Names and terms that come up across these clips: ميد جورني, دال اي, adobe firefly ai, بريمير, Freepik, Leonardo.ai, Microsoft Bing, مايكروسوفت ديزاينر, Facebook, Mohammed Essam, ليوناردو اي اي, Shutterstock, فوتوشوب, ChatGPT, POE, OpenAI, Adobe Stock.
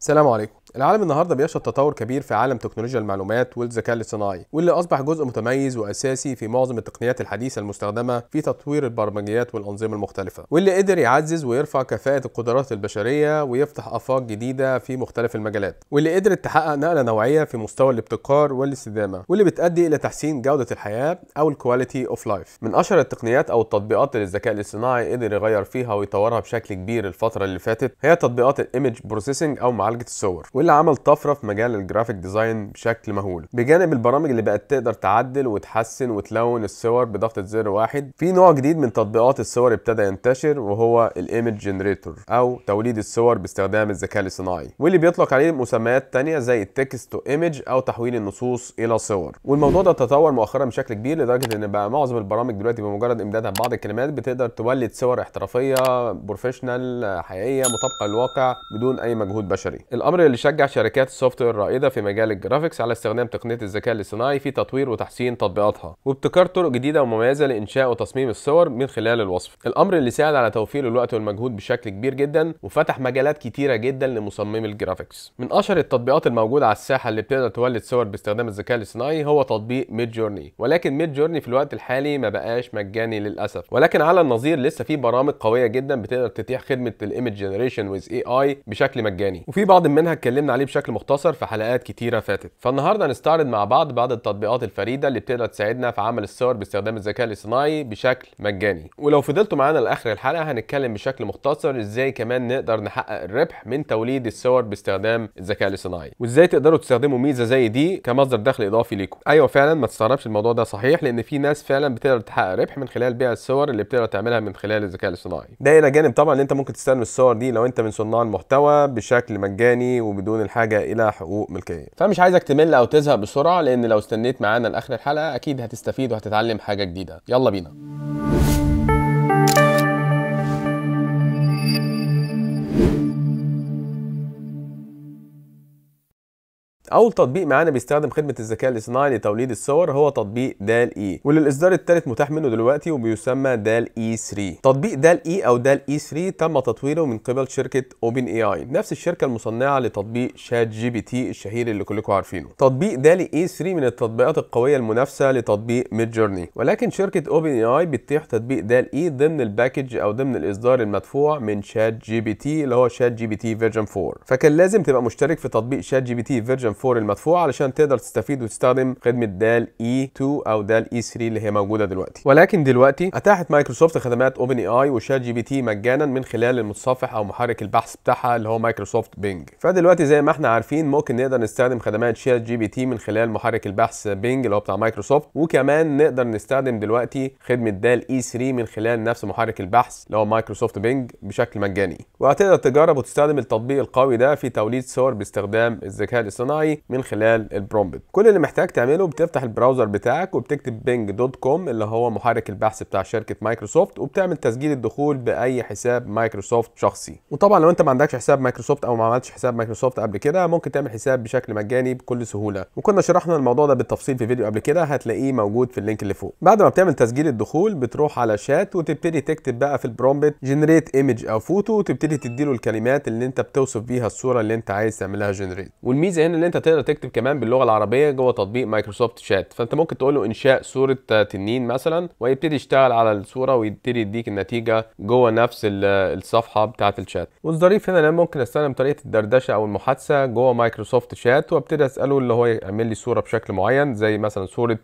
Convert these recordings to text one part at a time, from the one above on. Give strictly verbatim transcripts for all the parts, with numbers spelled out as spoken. السلام عليكم. العالم النهارده بيشهد تطور كبير في عالم تكنولوجيا المعلومات والذكاء الاصطناعي، واللي اصبح جزء متميز واساسي في معظم التقنيات الحديثه المستخدمه في تطوير البرمجيات والانظمه المختلفه، واللي قدر يعزز ويرفع كفاءه القدرات البشريه ويفتح افاق جديده في مختلف المجالات، واللي قدرت تحقق نقله نوعيه في مستوى الابتكار والاستدامه، واللي بتؤدي الى تحسين جوده الحياه او الكواليتي اوف لايف. من اشهر التقنيات او التطبيقات اللي الذكاء الاصطناعي قدر يغير فيها ويطورها بشكل كبير الفتره اللي فاتت هي تطبيقات الايمج بروسيسنج او معالجه الصور، واللي عمل طفره في مجال الجرافيك ديزاين بشكل مهول، بجانب البرامج اللي بقت تقدر تعدل وتحسن وتلون الصور بضغطه زر واحد. في نوع جديد من تطبيقات الصور ابتدى ينتشر وهو الايمج جنريتور او توليد الصور باستخدام الذكاء الاصطناعي، واللي بيطلق عليه مسميات تانية زي التكست تو ايمج او تحويل النصوص الى صور. والموضوع ده تطور مؤخرا بشكل كبير لدرجه ان بقى معظم البرامج دلوقتي بمجرد امدادها ببعض الكلمات بتقدر تولد صور احترافيه بروفيشنال حقيقيه مطابقه للواقع بدون اي مجهود بشري. الامر اللي شجع شركات السوفت وير الرائده في مجال الجرافيكس على استخدام تقنيه الذكاء الاصطناعي في تطوير وتحسين تطبيقاتها، وابتكار طرق جديده ومميزه لانشاء وتصميم الصور من خلال الوصف، الامر اللي ساعد على توفير الوقت والمجهود بشكل كبير جدا، وفتح مجالات كتيره جدا لمصممي الجرافيكس. من اشهر التطبيقات الموجوده على الساحه اللي بتقدر تولد صور باستخدام الذكاء الاصطناعي هو تطبيق ميد جورني، ولكن ميد جورني في الوقت الحالي ما بقاش مجاني للاسف، ولكن على النظير لسه في برامج قويه جدا بتقدر تتيح خدمه الايمج جنريشن ويز اي اي بشكل مجاني، وفي بعض منها اتكلمنا عليه بشكل مختصر في حلقات كتيره فاتت. فالنهارده هنستعرض مع بعض بعض التطبيقات الفريده اللي بتقدر تساعدنا في عمل الصور باستخدام الذكاء الاصطناعي بشكل مجاني، ولو فضلتوا معانا لاخر الحلقه هنتكلم بشكل مختصر ازاي كمان نقدر نحقق الربح من توليد الصور باستخدام الذكاء الاصطناعي، وازاي تقدروا تستخدموا ميزه زي دي كمصدر دخل اضافي ليكم. ايوه فعلا ما تستغربش، الموضوع ده صحيح، لان في ناس فعلا بتقدر تحقق ربح من خلال بيع الصور اللي بتقدر تعملها من خلال الذكاء الاصطناعي. ده الى جانب طبعا ان انت ممكن تستلم الصور دي لو انت من صناع المحتوى بشكل مجاني وبدون الحاجه الى حقوق ملكيه. فمش عايزك تمل او تزهق بسرعه، لان لو استنيت معانا لاخر الحلقه اكيد هتستفيد وهتتعلم حاجه جديده. يلا بينا. اول تطبيق معانا بيستخدم خدمه الذكاء الاصطناعي لتوليد الصور هو تطبيق دال اي، واللي الاصدار الثالث متاح منه دلوقتي وبيسمى دال اي ثلاثة. تطبيق دال اي او دال اي ثلاثة تم تطويره من قبل شركه اوبن اي اي، نفس الشركه المصنعه لتطبيق شات جي بي تي الشهير اللي كلكم عارفينه. تطبيق دال اي ثلاثة من التطبيقات القويه المنافسه لتطبيق ميد جورني، ولكن شركه اوبن اي اي بتتيح تطبيق دال اي ضمن الباكج او ضمن الاصدار المدفوع من شات جي بي تي اللي هو شات جي بي تي فيرجن أربعة. فكان لازم تبقى مشترك في تطبيق شات جي بي تي فيرجن فور المدفوع علشان تقدر تستفيد وتستخدم خدمه دال اي اتنين او دال اي ثلاثة اللي هي موجوده دلوقتي. ولكن دلوقتي اتاحت مايكروسوفت خدمات اوبن اي اي وشات جي بي تي مجانا من خلال المتصفح او محرك البحث بتاعها اللي هو مايكروسوفت بينج. فدلوقتي زي ما احنا عارفين ممكن نقدر نستخدم خدمات شات جي بي تي من خلال محرك البحث بينج اللي هو بتاع مايكروسوفت، وكمان نقدر نستخدم دلوقتي خدمه دال اي ثلاثة من خلال نفس محرك البحث اللي هو مايكروسوفت بينج بشكل مجاني. وهتقدر تجرب وتستخدم التطبيق القوي ده في توليد صور باستخدام الذكاء الاصطناعي من خلال البرومبت. كل اللي محتاج تعمله بتفتح البراوزر بتاعك وبتكتب بينج دوت كوم اللي هو محرك البحث بتاع شركه مايكروسوفت، وبتعمل تسجيل الدخول باي حساب مايكروسوفت شخصي. وطبعا لو انت ما عندكش حساب مايكروسوفت او ما عملتش حساب مايكروسوفت قبل كده ممكن تعمل حساب بشكل مجاني بكل سهوله، وكنا شرحنا الموضوع ده بالتفصيل في فيديو قبل كده هتلاقيه موجود في اللينك اللي فوق. بعد ما بتعمل تسجيل الدخول بتروح على شات وتبتدي تكتب بقى في البرومبت جنريت ايمج او فوتو، وتبتدي تديله الكلمات اللي انت بتوصف بيها الصوره اللي انت عايز تعملها جنريت. والميزه هنا اللي انت تقدر تكتب كمان باللغه العربيه جوه تطبيق مايكروسوفت شات، فانت ممكن تقول له انشاء صوره تنين مثلا ويبتدي يشتغل على الصوره ويبتدي يديك النتيجه جوه نفس الصفحه بتاعه الشات. والظريف هنا انا ممكن استخدم طريقه الدردشه او المحادثه جوه مايكروسوفت شات وابتدي اساله اللي هو يعمل لي صوره بشكل معين زي مثلا صوره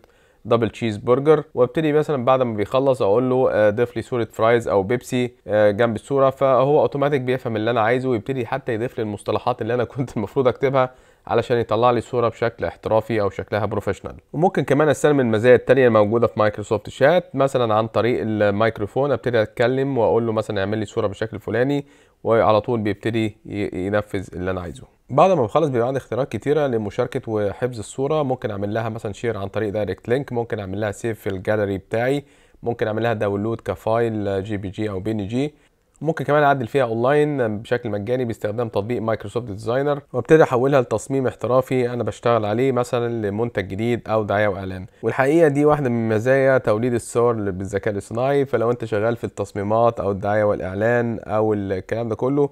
دبل تشيز برجر، وابتدي مثلا بعد ما بيخلص اقول له ضيف لي صوره فرايز او بيبسي جنب الصوره، فهو اوتوماتيك بيفهم اللي انا عايزه ويبتدي حتى يضيف لي المصطلحات اللي انا كنت المفروض اكتبها علشان يطلع لي صوره بشكل احترافي او شكلها بروفيشنال. وممكن كمان استلم المزايا التانية الموجوده في مايكروسوفت شات، مثلا عن طريق الميكروفون ابتدي اتكلم واقول له مثلا اعمل لي صوره بالشكل الفلاني وعلى طول بيبتدي ينفذ اللي انا عايزه. بعد ما بخلص بيبقى عندي اختيارات كتيره لمشاركه وحفظ الصوره، ممكن اعمل لها مثلا شير عن طريق دايركت لينك، ممكن اعمل لها سيف في الجاليري بتاعي، ممكن اعمل لها داونلود كفايل جي بي جي او بي ان جي، ممكن كمان اعدل فيها اونلاين بشكل مجاني باستخدام تطبيق مايكروسوفت ديزاينر، وابتدي احولها لتصميم احترافي انا بشتغل عليه مثلا لمنتج جديد او دعايه واعلان. والحقيقه دي واحده من مزايا توليد الصور بالذكاء الاصطناعي. فلو انت شغال في التصميمات او الدعايه والاعلان او الكلام ده كله،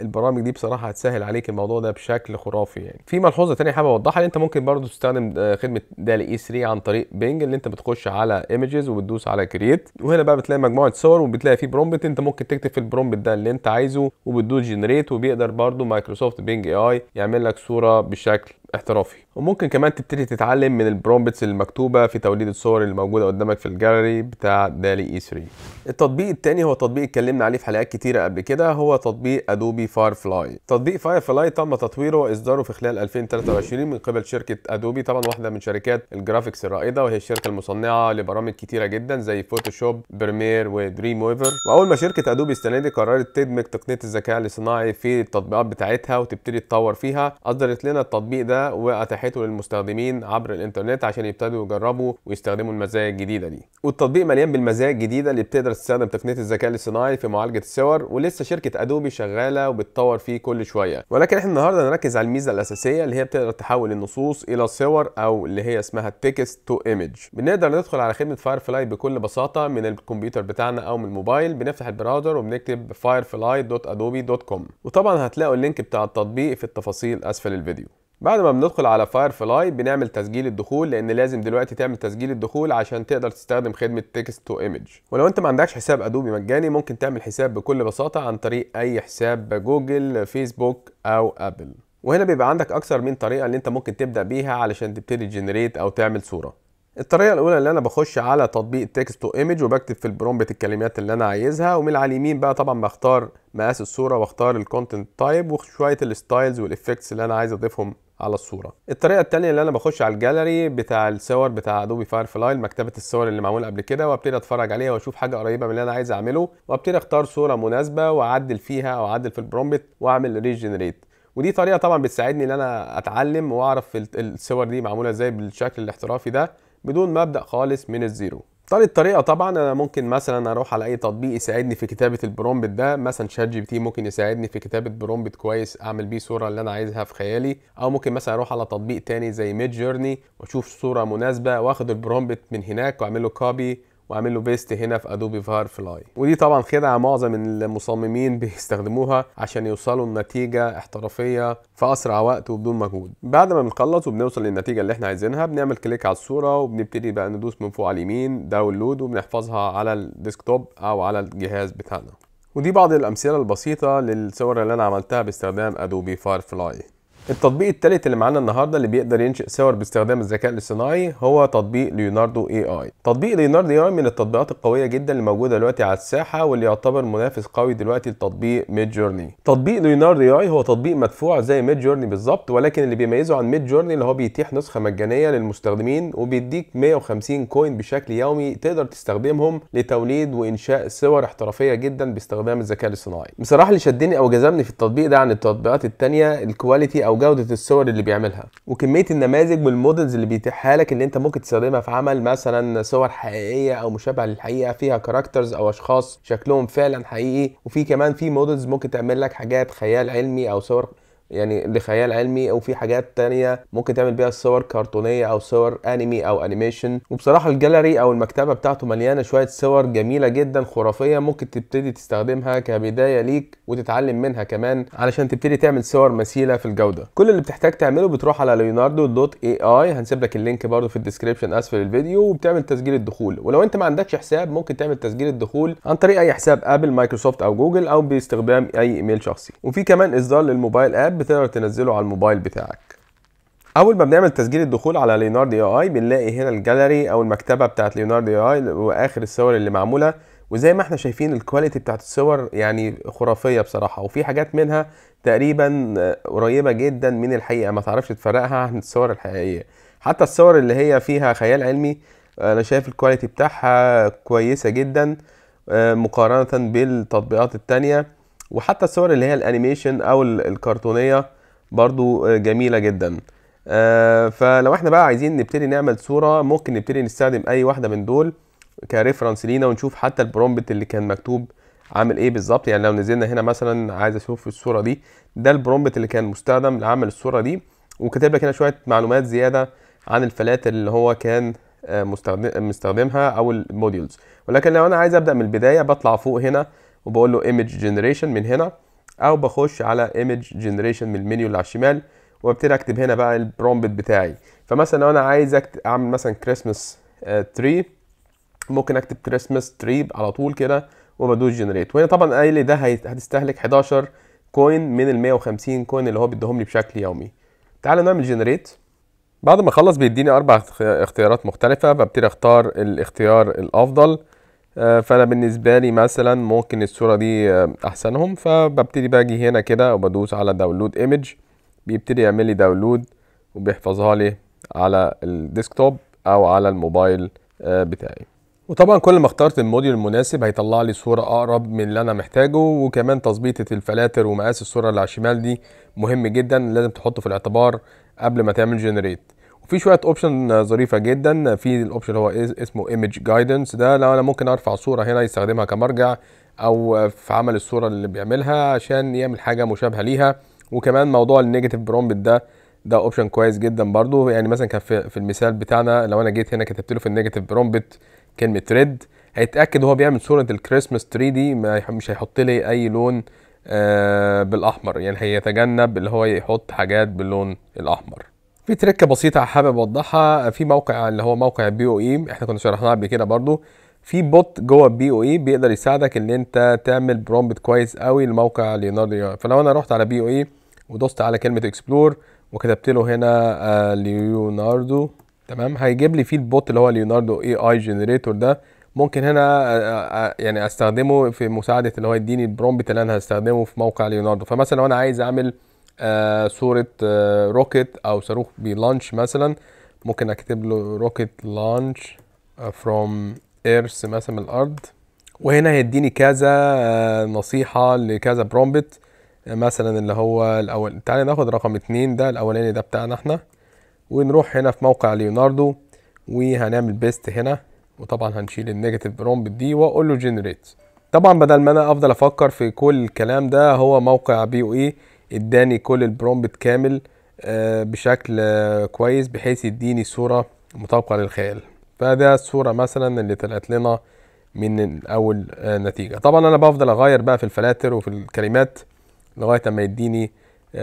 البرامج دي بصراحه هتسهل عليك الموضوع ده بشكل خرافي. يعني في ملحوظه ثانيه حابب اوضحها، انت ممكن برضو تستخدم خدمه دالي ثلاثة عن طريق بينج، اللي انت بتخش على ايمجز وبتدوس على كرييت، وهنا بقى بتلاقي مجموعه صور وبتلاقي فيه برومبت، انت ممكن تكتب في البرومبت ده اللي انت عايزه وبتدوس جنريت، وبيقدر برضو مايكروسوفت بينج اي اي يعمل لك صوره بشكل احترافي. وممكن كمان تبتدي تتعلم من البرومبتس المكتوبه في توليد الصور اللي موجوده قدامك في الجاليري بتاع دالي اي ثلاثة. التطبيق الثاني هو تطبيق اتكلمنا عليه في حلقات كتيره قبل كده، هو تطبيق ادوبي فايرفلاي. تطبيق فايرفلاي تم تطويره واصداره في خلال ألفين وثلاثة وعشرين من قبل شركه ادوبي، طبعا واحده من شركات الجرافيكس الرائده، وهي الشركه المصنعه لبرامج كتيره جدا زي فوتوشوب، بريمير، ودريم ويفر. واول ما شركه ادوبي السنه دي قررت تدمج تقنيه الذكاء الاصطناعي في التطبيقات بتاعتها وتبتدي تطور فيها، اصدرت لنا التطبيق ده واتاحته للمستخدمين عبر الانترنت عشان يبتدوا يجربوا ويستخدموا المزايا الجديده دي. والتطبيق مليان بالمزايا الجديده اللي بتقدر تستخدم تقنيه الذكاء الاصطناعي في معالجه الصور، ولسه شركه ادوبي شغاله وبتطور فيه كل شويه. ولكن احنا النهارده هنركز على الميزه الاساسيه اللي هي بتقدر تحول النصوص الى صور، او اللي هي اسمها التكست تو ايمج. بنقدر ندخل على خدمه فايرفلاي بكل بساطه من الكمبيوتر بتاعنا او من الموبايل، بنفتح البراوزر وبنكتب firefly دوت adobe دوت com، وطبعا هتلاقوا اللينك بتاع التطبيق في التفاصيل اسفل الفيديو. بعد ما بندخل على فايرفلاي بنعمل تسجيل الدخول، لان لازم دلوقتي تعمل تسجيل الدخول عشان تقدر تستخدم خدمه تكست تو ايمج. ولو انت ما عندكش حساب ادوبي مجاني، ممكن تعمل حساب بكل بساطه عن طريق اي حساب جوجل، فيسبوك، او ابل. وهنا بيبقى عندك اكثر من طريقه اللي انت ممكن تبدا بيها علشان تبتدي جنريت او تعمل صوره. الطريقه الاولى اللي انا بخش على تطبيق تكست تو ايمج وبكتب في البرومبت الكلمات اللي انا عايزها، ومن على اليمين بقى طبعا بختار مقاس الصوره واختار الكونتنت تايب وشويه الستايلز والافكتس اللي انا عايز اضيفهم على الصوره. الطريقه الثانيه اللي انا بخش على الجاليري بتاع الصور بتاع ادوبي فايرفلاي، مكتبه الصور اللي معموله قبل كده، وابتدي اتفرج عليها واشوف حاجه قريبه من اللي انا عايز اعمله، وابتدي اختار صوره مناسبه واعدل فيها او اعدل في البرومبت واعمل ريجنريت. ودي طريقه طبعا بتساعدني ان انا اتعلم واعرف الصور دي معموله ازاي بالشكل الاحترافي ده بدون ما ابدا خالص من الزيرو. تالت طريقه طبعا انا ممكن مثلا اروح على اي تطبيق يساعدني في كتابه البرومبت ده، مثلا شات جي بي تي ممكن يساعدني في كتابه برومبت كويس اعمل بيه صوره اللي انا عايزها في خيالي، او ممكن مثلا اروح على تطبيق تاني زي ميد جورني واشوف صوره مناسبه واخد البرومبت من هناك واعمل له كوبي واعمل له بيست هنا في ادوبي فايرفلاي. ودي طبعا خدعه معظم المصممين بيستخدموها عشان يوصلوا لنتيجه احترافيه في اسرع وقت وبدون مجهود. بعد ما بنخلص وبنوصل للنتيجه اللي احنا عايزينها، بنعمل كليك على الصوره وبنبتدي بقى ندوس من فوق على اليمين داونلود، وبنحفظها على الديسكتوب او على الجهاز بتاعنا. ودي بعض الامثله البسيطه للصور اللي انا عملتها باستخدام ادوبي فايرفلاي. التطبيق الثالث اللي معانا النهارده اللي بيقدر ينشئ صور باستخدام الذكاء الاصطناعي هو تطبيق ليوناردو اي اي. تطبيق ليوناردو اي اي من التطبيقات القويه جدا اللي موجوده دلوقتي على الساحه، واللي يعتبر منافس قوي دلوقتي لتطبيق ميد جورني. تطبيق ليوناردو اي اي هو تطبيق مدفوع زي ميد جورني بالظبط، ولكن اللي بيميزه عن ميد جورني اللي هو بيتيح نسخه مجانيه للمستخدمين، وبيديك مية وخمسين كوين بشكل يومي تقدر تستخدمهم لتوليد وانشاء صور احترافيه جدا باستخدام الذكاء الاصطناعي. بصراحه اللي شدني او جذبني في التطبيق ده عن التطبيقات الثانيه الكواليتي او جوده الصور اللي بيعملها، وكميه النماذج والمودلز اللي بيتيحها لك اللي انت ممكن تستخدمها في عمل مثلا صور حقيقيه او مشابهه للحقيقه، فيها كاركترز او اشخاص شكلهم فعلا حقيقي، وفي كمان في مودلز ممكن تعمل لك حاجات خيال علمي او صور يعني لخيال علمي، او في حاجات تانية ممكن تعمل بيها صور كرتونيه او صور انمي او انيميشن. وبصراحه الجاليري او المكتبه بتاعته مليانه شويه صور جميله جدا خرافيه، ممكن تبتدي تستخدمها كبدايه ليك وتتعلم منها كمان علشان تبتدي تعمل صور مثيله في الجوده. كل اللي بتحتاج تعمله بتروح على ليوناردو دوت اي اي، هنسيب لك اللينك برده في الديسكريبشن اسفل الفيديو، وبتعمل تسجيل الدخول. ولو انت ما عندكش حساب، ممكن تعمل تسجيل الدخول عن طريق اي حساب ابل، مايكروسوفت، او جوجل، او باستخدام اي ايميل شخصي. وفي كمان اصدار للموبايل اب بتقدر تنزله على الموبايل بتاعك. اول ما بنعمل تسجيل الدخول على ليوناردو اي بنلاقي هنا الجاليري او المكتبه بتاعت ليوناردو اي واخر الصور اللي معموله، وزي ما احنا شايفين الكواليتي بتاعت الصور يعني خرافيه بصراحه، وفي حاجات منها تقريبا قريبه جدا من الحقيقه ما تعرفش تفرقها عن الصور الحقيقيه. حتى الصور اللي هي فيها خيال علمي انا شايف الكواليتي بتاعها كويسه جدا مقارنه بالتطبيقات الثانيه، وحتى الصور اللي هي الانيميشن او الكرتونيه برضو جميله جدا. فلو احنا بقى عايزين نبتدي نعمل صوره، ممكن نبتدي نستخدم اي واحده من دول كريفرنس لينا، ونشوف حتى البرومبت اللي كان مكتوب عامل ايه بالظبط. يعني لو نزلنا هنا مثلا عايز اشوف الصوره دي، ده البرومبت اللي كان مستخدم لعمل الصوره دي، وكاتب لك هنا شويه معلومات زياده عن الفلات اللي هو كان مستخدم مستخدمها او الموديولز. ولكن لو انا عايز ابدا من البدايه بطلع فوق هنا وبقول له ايمج جنريشن من هنا، او بخش على ايمج جنريشن من المنيو اللي على الشمال وابتدي اكتب هنا بقى البرومبت بتاعي. فمثلا لو انا عايز اعمل مثلا كريسمس تري، ممكن اكتب كريسمس تري على طول كده وبدوس جنريت. وهنا طبعا قايل لي ده هتستهلك حداشر كوين من ال مية وخمسين كوين اللي هو بيديهم لي بشكل يومي. تعالوا نعمل جنريت. بعد ما اخلص بيديني اربع اختيارات مختلفه، ببتدي اختار الاختيار الافضل. فانا بالنسبه لي مثلا ممكن الصوره دي احسنهم، فببتدي باجي هنا كده وبدوس على داونلود ايمج، بيبتدي يعمل لي داونلود وبيحفظها لي على الديسكتوب او على الموبايل بتاعي. وطبعا كل ما اخترت الموديول المناسب هيطلع لي صوره اقرب من اللي انا محتاجه. وكمان تظبيطه الفلاتر ومقاس الصوره اللي على الشمال دي مهم جدا، لازم تحطه في الاعتبار قبل ما تعمل جنريت. وفي شويه اوبشن ظريفه جدا، في الاوبشن هو اسمه ايمج جايدنس، ده لو انا ممكن ارفع صوره هنا يستخدمها كمرجع او في عمل الصوره اللي بيعملها عشان يعمل حاجه مشابهه ليها. وكمان موضوع النيجاتيف برومبت ده ده اوبشن كويس جدا برضو. يعني مثلا كان في المثال بتاعنا لو انا جيت هنا كتبت له في النيجاتيف برومبت كلمه ريد، هيتاكد هو بيعمل صوره الكريسماس تري دي، مش هيحط لي اي لون آه بالاحمر، يعني هيتجنب اللي هو يحط حاجات باللون الاحمر. في تركه بسيطه حابب اوضحها، في موقع اللي هو موقع بي او اي احنا كنا شرحناها قبل كده برضو، في بوت جوه بي او اي بيقدر يساعدك ان انت تعمل برومبت كويس قوي لموقع ليوناردو. فلو انا رحت على بي او اي ودوست على كلمه اكسبلور وكتبت له هنا آه ليوناردو، تمام، هيجيب لي فيه البوت اللي هو ليوناردو اي اي جنريتور. ده ممكن هنا يعني استخدمه في مساعده اللي هو يديني البرومبت اللي انا هستخدمه في موقع ليوناردو. فمثلا لو انا عايز اعمل آه صوره آه روكيت او صاروخ بلانش مثلا، ممكن اكتب له روكيت لانش فروم ايرث مثلا من الارض، وهنا هيديني كذا آه نصيحه لكذا برومبت. آه مثلا اللي هو الاول، تعالى ناخد رقم اتنين ده الاولاني ده بتاعنا احنا، ونروح هنا في موقع ليوناردو وهنعمل بيست هنا، وطبعا هنشيل النيجاتيف برومبت دي واقول له جنريت. طبعا بدل ما انا افضل افكر في كل الكلام ده، هو موقع بي او اي اداني كل البرومبت كامل بشكل كويس بحيث يديني صوره مطابقه للخيال. فده الصوره مثلا اللي طلعت لنا من اول نتيجه. طبعا انا بفضل اغير بقى في الفلاتر وفي الكلمات لغايه ما يديني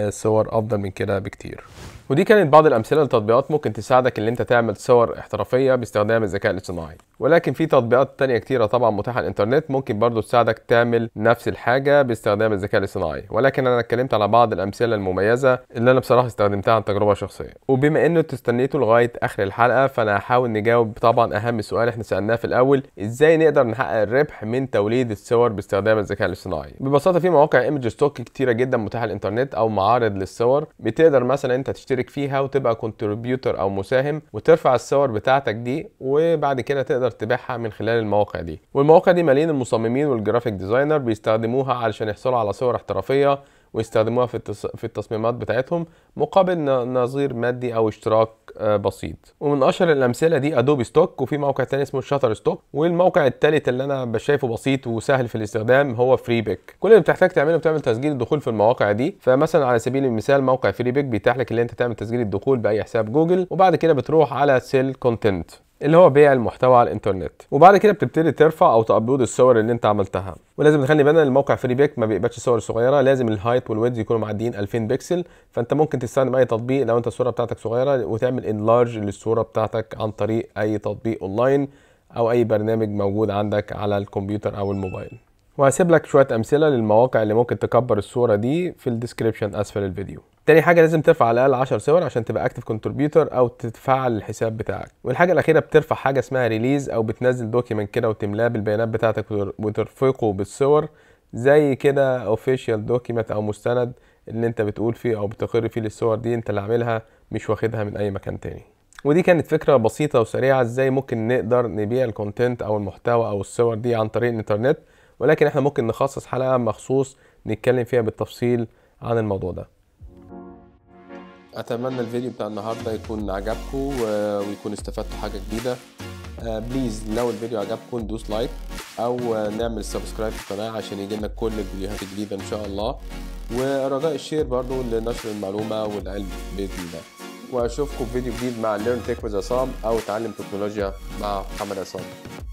صور افضل من كده بكتير. ودي كانت بعض الامثله لتطبيقات ممكن تساعدك ان انت تعمل صور احترافيه باستخدام الذكاء الاصطناعي. ولكن في تطبيقات تانية كتيره طبعا متاحه على الانترنت ممكن برضو تساعدك تعمل نفس الحاجه باستخدام الذكاء الاصطناعي، ولكن انا اتكلمت على بعض الامثله المميزه اللي انا بصراحه استخدمتها عن تجربه شخصيه. وبما انه استنيتوا لغايه اخر الحلقه، فانا هحاول نجاوب طبعا اهم سؤال احنا سالناه في الاول، ازاي نقدر نحقق الربح من توليد الصور باستخدام الذكاء الاصطناعي. ببساطه في مواقع ايمج ستوك كتيره جدا متاحه على الانترنت او معارض للصور، بتقدر مثلا انت تشترك فيها وتبقى كونتريبيوتور او مساهم وترفع الصور بتاعتك دي، وبعد كده تقدر تبيعها من خلال المواقع دي. والمواقع دي مليان المصممين والجرافيك ديزاينر بيستخدموها علشان يحصلوا على صور احترافيه ويستخدموها في في التصميمات بتاعتهم مقابل نظير مادي او اشتراك بسيط. ومن اشهر الامثله دي ادوبي ستوك، وفي موقع تاني اسمه شاتر ستوك، والموقع الثالث اللي انا شايفه بسيط وسهل في الاستخدام هو فريبيك. كل اللي بتحتاج تعمله بتعمل تسجيل الدخول في المواقع دي. فمثلا على سبيل المثال موقع فريبيك بيتاح لك ان انت تعمل تسجيل الدخول باي حساب جوجل، وبعد كده بتروح على سيل كونتنت اللي هو بيع المحتوى على الانترنت، وبعد كده بتبتدي ترفع او تابلود الصور اللي انت عملتها. ولازم تخلي بالنا ان موقع فريبيك ما بيقبلش صور صغيره، لازم الهايت والويدز يكونوا معديين ألفين بكسل. فانت ممكن تستخدم اي تطبيق لو انت الصوره بتاعتك صغيره وتعمل انلارج للصوره بتاعتك عن طريق اي تطبيق اونلاين او اي برنامج موجود عندك على الكمبيوتر او الموبايل. وهسيب لك شويه امثله للمواقع اللي ممكن تكبر الصوره دي في الديسكريبشن اسفل الفيديو. تاني حاجه لازم ترفع على الاقل عشر صور عشان تبقى اكتف كونتريبيوتور او تتفعل الحساب بتاعك. والحاجه الاخيره بترفع حاجه اسمها ريليز، او بتنزل دوكيمنت كده وتملاه بالبيانات بتاعتك وترفقه بالصور، زي كده اوفيشال دوكيمنت او مستند اللي انت بتقول فيه او بتقر فيه للصور دي انت اللي عاملها مش واخدها من اي مكان تاني. ودي كانت فكره بسيطه وسريعه ازاي ممكن نقدر نبيع الكونتنت او المحتوى او الصور دي عن طريق الانترنت. ولكن احنا ممكن نخصص حلقه مخصوص نتكلم فيها بالتفصيل عن الموضوع ده. اتمنى الفيديو بتاع النهارده يكون عجبكم ويكون استفدتوا حاجه جديده. بليز لو الفيديو عجبكم دوس لايك او نعمل سبسكرايب للقناه عشان يجيلنا كل الفيديوهات الجديده ان شاء الله، ورجاء الشير برضو لنشر المعلومه والعلم باذن الله. واشوفكم في فيديو جديد مع ليرن تك ويز عصام، او تعلم تكنولوجيا مع محمد عصام.